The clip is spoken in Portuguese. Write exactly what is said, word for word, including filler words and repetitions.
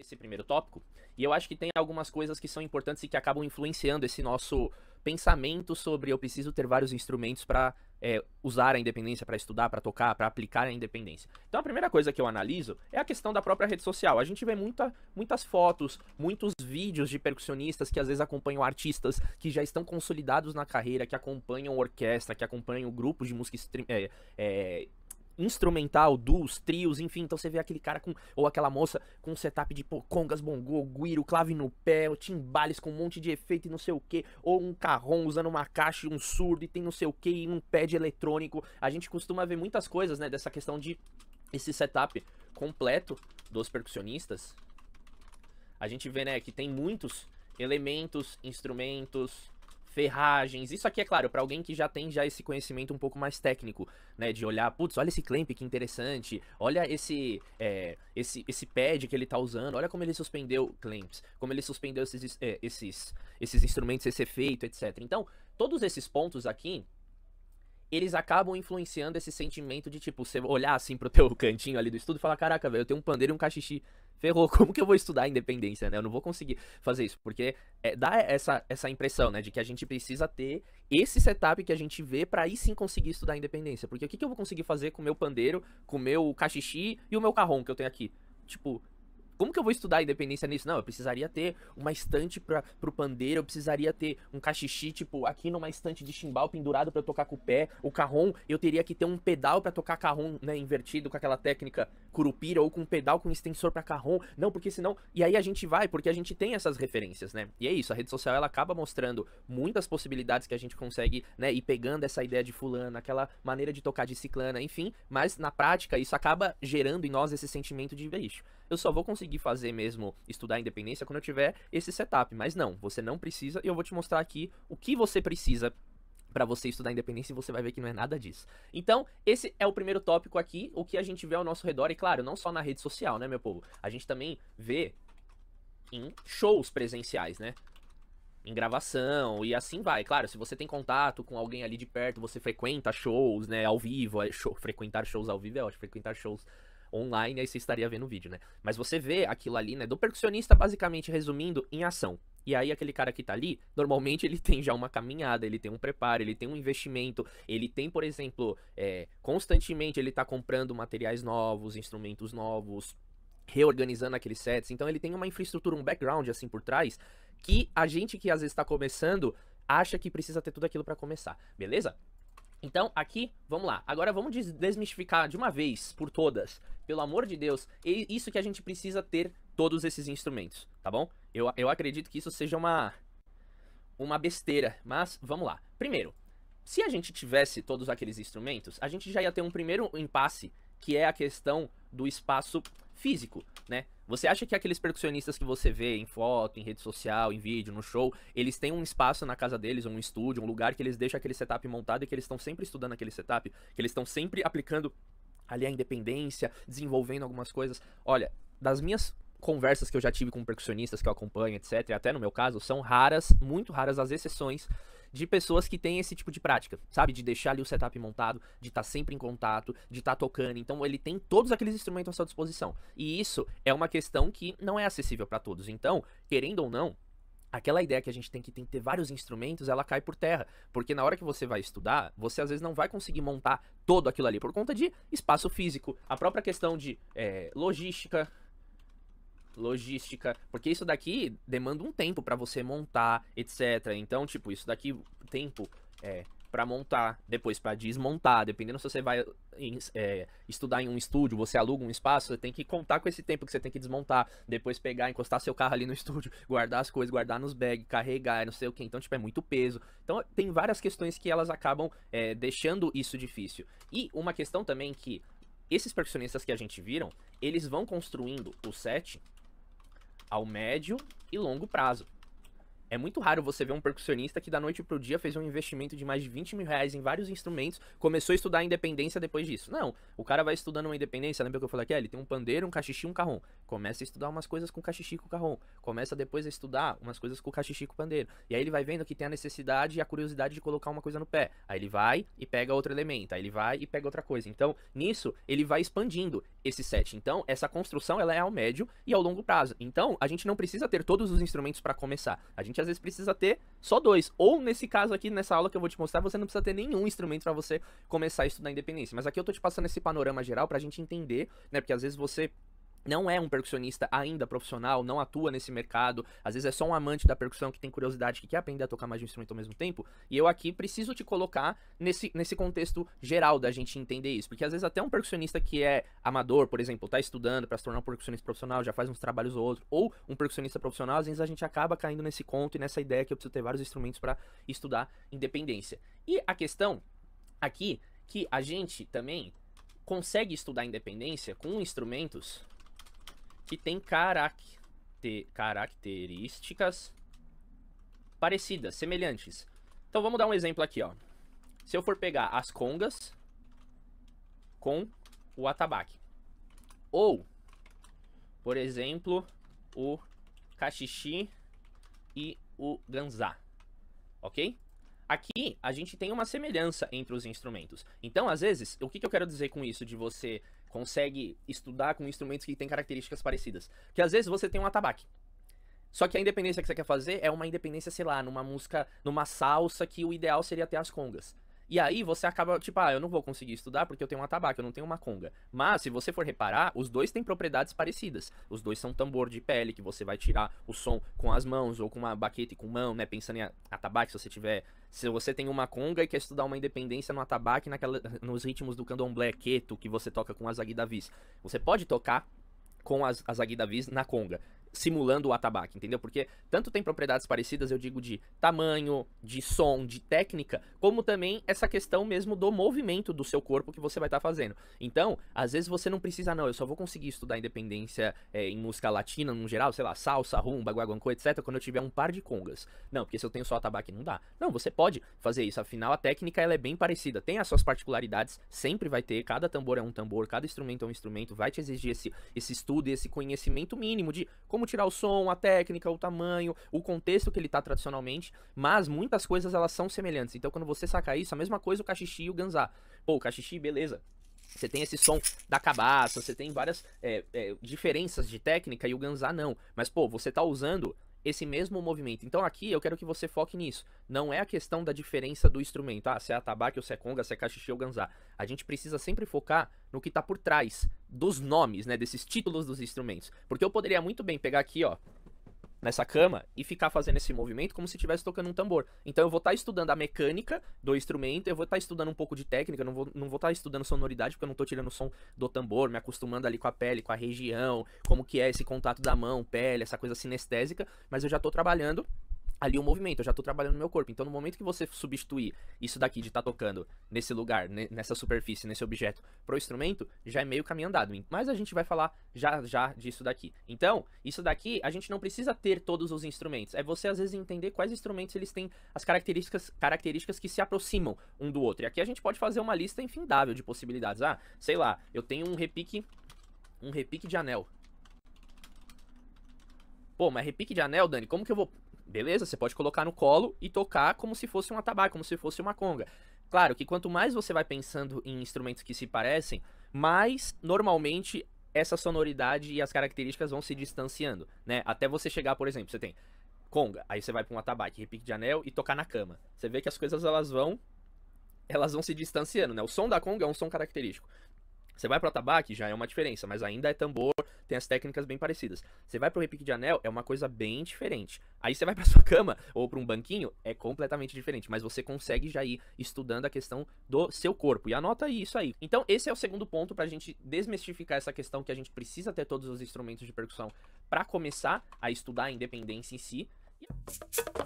esse primeiro tópico, e eu acho que tem algumas coisas que são importantes e que acabam influenciando esse nosso pensamento sobre eu preciso ter vários instrumentos para é, usar a independência, para estudar, para tocar, para aplicar a independência. Então a primeira coisa que eu analiso é a questão da própria rede social. A gente vê muita, muitas fotos, muitos vídeos de percussionistas que às vezes acompanham artistas que já estão consolidados na carreira, que acompanham orquestra, que acompanham grupos de música stream, é, é, instrumental, duos, trios, enfim. Então você vê aquele cara com, ou aquela moça com um setup de pô, congas, bongô, guiro, clave no pé, timbales com um monte de efeito e não sei o que, ou um carrom usando uma caixa e um surdo e tem não sei o que e um pad eletrônico. A gente costuma ver muitas coisas, né, dessa questão de esse setup completo dos percussionistas. A gente vê, né, que tem muitos elementos, instrumentos, ferragens. Isso aqui é claro, para alguém que já tem já esse conhecimento um pouco mais técnico, né, de olhar, putz, olha esse clamp que interessante, olha esse, é, esse, esse pad que ele tá usando, olha como ele suspendeu clamps, como ele suspendeu esses, é, esses, esses instrumentos, esse efeito, etcétera. Então, todos esses pontos aqui, eles acabam influenciando esse sentimento de, tipo, você olhar assim pro teu cantinho ali do estudo e falar, caraca, velho, eu tenho um pandeiro e um cachixi, ferrou, como que eu vou estudar a independência, né? Eu não vou conseguir fazer isso, porque é, dá essa, essa impressão, né, de que a gente precisa ter esse setup que a gente vê pra aí sim conseguir estudar a independência, porque o que, que eu vou conseguir fazer com o meu pandeiro, com o meu cachixi e o meu carrom que eu tenho aqui? Tipo, como que eu vou estudar a independência nisso? Não, eu precisaria ter uma estante pra, pro pandeiro, eu precisaria ter um cachixi, tipo, aqui numa estante de chimbal pendurado pra eu tocar com o pé, o carrom, eu teria que ter um pedal pra tocar carrom, né, invertido com aquela técnica curupira, ou com um pedal com extensor pra carrom, não, porque senão... E aí a gente vai, porque a gente tem essas referências, né? E é isso, a rede social, ela acaba mostrando muitas possibilidades que a gente consegue, né, ir pegando essa ideia de fulana, aquela maneira de tocar de ciclana, enfim, mas na prática isso acaba gerando em nós esse sentimento de, bicho, eu só vou conseguir fazer mesmo, estudar a independência quando eu tiver esse setup, mas não, você não precisa, e eu vou te mostrar aqui o que você precisa pra você estudar a independência, e você vai ver que não é nada disso. Então, esse é o primeiro tópico aqui, o que a gente vê ao nosso redor, e claro, não só na rede social, né, meu povo, a gente também vê em shows presenciais, né, em gravação, e assim vai. Claro, se você tem contato com alguém ali de perto, você frequenta shows, né, ao vivo, é show, frequentar shows ao vivo é ótimo, frequentar shows online, aí você estaria vendo o vídeo, né? Mas você vê aquilo ali, né? Do percussionista, basicamente, resumindo, em ação. E aí aquele cara que tá ali, normalmente ele tem já uma caminhada, ele tem um preparo, ele tem um investimento, ele tem, por exemplo, é, constantemente ele tá comprando materiais novos, instrumentos novos, reorganizando aqueles sets. Então ele tem uma infraestrutura, um background, assim, por trás, que a gente que às vezes tá começando, acha que precisa ter tudo aquilo pra começar, beleza? Então, aqui, vamos lá. Agora vamos desmistificar de uma vez por todas, pelo amor de Deus, é isso que a gente precisa ter todos esses instrumentos, tá bom? Eu, eu acredito que isso seja uma, uma besteira, mas vamos lá. Primeiro, se a gente tivesse todos aqueles instrumentos, a gente já ia ter um primeiro impasse, que é a questão do espaço físico, né? Você acha que aqueles percussionistas que você vê em foto, em rede social, em vídeo, no show, eles têm um espaço na casa deles, um estúdio, um lugar que eles deixam aquele setup montado e que eles estão sempre estudando aquele setup, que eles estão sempre aplicando ali a independência, desenvolvendo algumas coisas? Olha, das minhas conversas que eu já tive com percussionistas que eu acompanho, etcétera, até no meu caso, são raras, muito raras as exceções de pessoas que têm esse tipo de prática, sabe? De deixar ali o setup montado, de estar sempre em contato, de estar tocando. Então ele tem todos aqueles instrumentos à sua disposição. E isso é uma questão que não é acessível para todos. Então, querendo ou não, aquela ideia que a gente tem que, tem que ter vários instrumentos, ela cai por terra. Porque na hora que você vai estudar, você às vezes não vai conseguir montar todo aquilo ali por conta de espaço físico, a própria questão de é, logística... logística, porque isso daqui demanda um tempo pra você montar, etcétera. Então, tipo, isso daqui, tempo é, pra montar, depois pra desmontar, dependendo se você vai é, estudar em um estúdio, você aluga um espaço, você tem que contar com esse tempo que você tem que desmontar, depois pegar, encostar seu carro ali no estúdio, guardar as coisas, guardar nos bags, carregar, não sei o que, então, tipo, é muito peso. Então, tem várias questões que elas acabam é, deixando isso difícil. E uma questão também que esses percussionistas que a gente viram, eles vão construindo o set ao médio e longo prazo. É muito raro você ver um percussionista que da noite pro dia fez um investimento de mais de vinte mil reais em vários instrumentos, começou a estudar a independência depois disso. Não, o cara vai estudando uma independência, lembra que eu falei aqui? Ele tem um pandeiro, um cachixi e um carrom. Começa a estudar umas coisas com cachixi e com carrom. Começa depois a estudar umas coisas com cachixi e com pandeiro. E aí ele vai vendo que tem a necessidade e a curiosidade de colocar uma coisa no pé. Aí ele vai e pega outro elemento, aí ele vai e pega outra coisa. Então, nisso, ele vai expandindo. esse set. Então, essa construção ela é ao médio e ao longo prazo. Então, a gente não precisa ter todos os instrumentos para começar. A gente, às vezes, precisa ter só dois. Ou, nesse caso aqui, nessa aula que eu vou te mostrar, você não precisa ter nenhum instrumento para você começar a estudar independência. Mas aqui eu tô te passando esse panorama geral pra gente entender, né? Porque, às vezes, você não é um percussionista ainda profissional, não atua nesse mercado, às vezes é só um amante da percussão que tem curiosidade, que quer aprender a tocar mais de um instrumento ao mesmo tempo, e eu aqui preciso te colocar nesse, nesse contexto geral da gente entender isso, porque às vezes até um percussionista que é amador, por exemplo, tá estudando para se tornar um percussionista profissional, já faz uns trabalhos ou outro, ou um percussionista profissional, às vezes a gente acaba caindo nesse conto e nessa ideia que eu preciso ter vários instrumentos para estudar independência. E a questão aqui, que a gente também consegue estudar independência com instrumentos que tem caracter, características parecidas, semelhantes. Então vamos dar um exemplo aqui, ó. Se eu for pegar as congas com o atabaque, ou, por exemplo, o cachixi e o ganzá, ok? Aqui a gente tem uma semelhança entre os instrumentos. Então, às vezes, o que, que eu quero dizer com isso de você consegue estudar com instrumentos que têm características parecidas? Porque às vezes você tem um atabaque. Só que a independência que você quer fazer é uma independência, sei lá, numa música, numa salsa que o ideal seria ter as congas. E aí você acaba, tipo, ah, eu não vou conseguir estudar porque eu tenho um atabaque, eu não tenho uma conga. Mas, se você for reparar, os dois têm propriedades parecidas. Os dois são tambor de pele, que você vai tirar o som com as mãos, ou com uma baqueta e com mão, né? Pensando em atabaque, se você tiver... Se você tem uma conga e quer estudar uma independência no atabaque, naquela, nos ritmos do candomblé, queto, que você toca com as aguidavis. Você pode tocar com as, as aguidavis na conga, simulando o atabaque, entendeu? Porque tanto tem propriedades parecidas, eu digo, de tamanho, de som, de técnica, como também essa questão mesmo do movimento do seu corpo que você vai estar fazendo. Então, às vezes você não precisa, não, eu só vou conseguir estudar independência é, em música latina, no geral, sei lá, salsa, rumba, guaguancó, etcétera, quando eu tiver um par de congas. Não, porque se eu tenho só atabaque não dá. Não, você pode fazer isso, afinal a técnica ela é bem parecida, tem as suas particularidades, sempre vai ter, cada tambor é um tambor, cada instrumento é um instrumento, vai te exigir esse, esse estudo e esse conhecimento mínimo de como Como tirar o som, a técnica, o tamanho, o contexto que ele tá tradicionalmente, mas muitas coisas elas são semelhantes. Então quando você saca isso, a mesma coisa o cachixi e o ganzá. Pô, o cachixi, beleza. Você tem esse som da cabaça, você tem várias é, é, diferenças de técnica e o ganzá não. Mas pô, você tá usando esse mesmo movimento. Então aqui eu quero que você foque nisso. Não é a questão da diferença do instrumento. Ah, se é atabaque ou se é conga, se é cachixi ou ganzá. A gente precisa sempre focar no que tá por trás dos nomes, né, desses títulos dos instrumentos. Porque eu poderia muito bem pegar aqui, ó, nessa cama e ficar fazendo esse movimento como se estivesse tocando um tambor. Então eu vou estar estudando a mecânica do instrumento, eu vou estar estudando um pouco de técnica, não vou, não vou estar estudando sonoridade, porque eu não estou tirando o som do tambor, me acostumando ali com a pele, com a região, como que é esse contato da mão, pele, essa coisa sinestésica, mas eu já estou trabalhando ali o movimento, eu já tô trabalhando no meu corpo. Então no momento que você substituir isso daqui de estar tocando nesse lugar, nessa superfície, nesse objeto, pro instrumento, já é meio caminho andado. Mas a gente vai falar já já disso daqui. Então, isso daqui, a gente não precisa ter todos os instrumentos. É você, às vezes, entender quais instrumentos eles têm as características, características que se aproximam um do outro. E aqui a gente pode fazer uma lista infindável de possibilidades. Ah, sei lá, eu tenho um repique, um repique de anel. Pô, mas repique de anel, Dani, como que eu vou... Beleza, você pode colocar no colo e tocar como se fosse um atabaque, como se fosse uma conga. Claro que quanto mais você vai pensando em instrumentos que se parecem, mais normalmente essa sonoridade e as características vão se distanciando, né? Até você chegar, por exemplo, você tem conga, aí você vai para um atabaque, repique de anel e tocar na cama. Você vê que as coisas elas vão, elas vão se distanciando, né? O som da conga é um som característico. Você vai pro atabaque, já é uma diferença, mas ainda é tambor, tem as técnicas bem parecidas. Você vai pro repique de anel, é uma coisa bem diferente. Aí você vai pra sua cama ou pra um banquinho, é completamente diferente, mas você consegue já ir estudando a questão do seu corpo. E anota isso aí. Então esse é o segundo ponto pra gente desmistificar essa questão que a gente precisa ter todos os instrumentos de percussão pra começar a estudar a independência em si. E...